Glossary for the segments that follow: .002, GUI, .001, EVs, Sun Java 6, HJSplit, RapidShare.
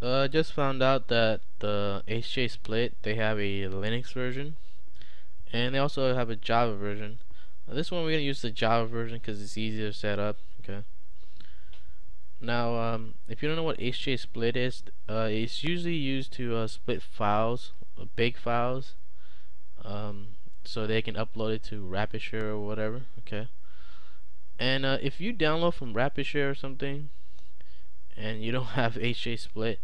I just found out that the HJSplit, they have a Linux version and they also have a Java version. This one we're going to use the Java version because it's easier to set up. Okay. Now if you don't know what HJSplit is, it's usually used to split files, big files, so they can upload it to RapidShare or whatever. Okay. And if you download from RapidShare or something and you don't have HJSplit,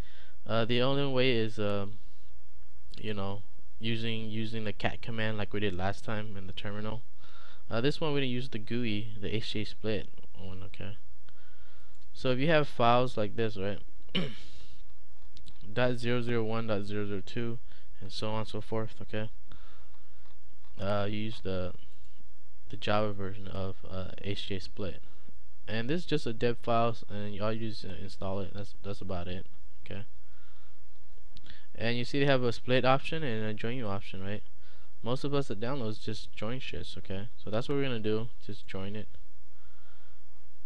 the only way is you know, using the cat command like we did last time in the terminal. This one we're gonna use the GUI, the HJSplit one. Okay. So if you have files like this, right, .001, .002, and so on and so forth. Okay. You use the Java version of HJSplit, and this is just a dev file, and all you just install it. That's about it. Okay. And you see they have a split option and a join you option, right? Most of us that downloads just join shits. Okay. So that's what we're gonna do. Just join it.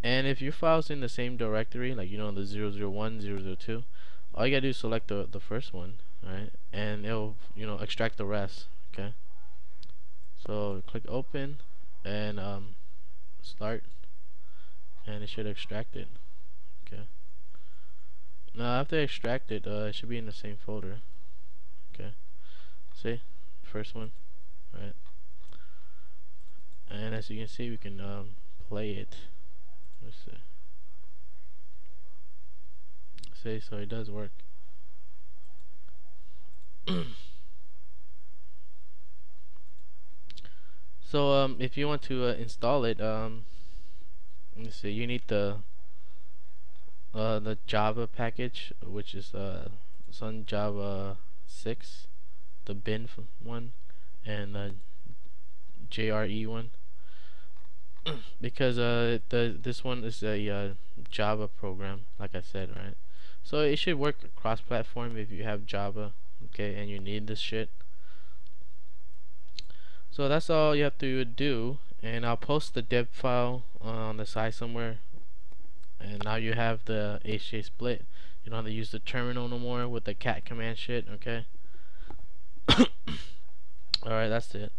And if your file's in the same directory, like, you know, the 001, 002, all you gotta do is select the first one, alright, and it'll, you know, extract the rest. Okay. So click open and start, and it should extract it. Okay. Now after extract it, it should be in the same folder. Okay. See, first one, right? And as you can see, we can play it. Let's see. See, so it does work. So if you want to install it, let's see, you need the Java package, which is Sun Java 6, the bin one, and the JRE one. Because this one is a Java program, like I said, right? So it should work cross-platform if you have Java, okay, and you need this shit. So that's all you have to do, and I'll post the dev file on the side somewhere. And now you have the HJSplit. You don't have to use the terminal no more with the cat command shit, okay? Alright, that's it.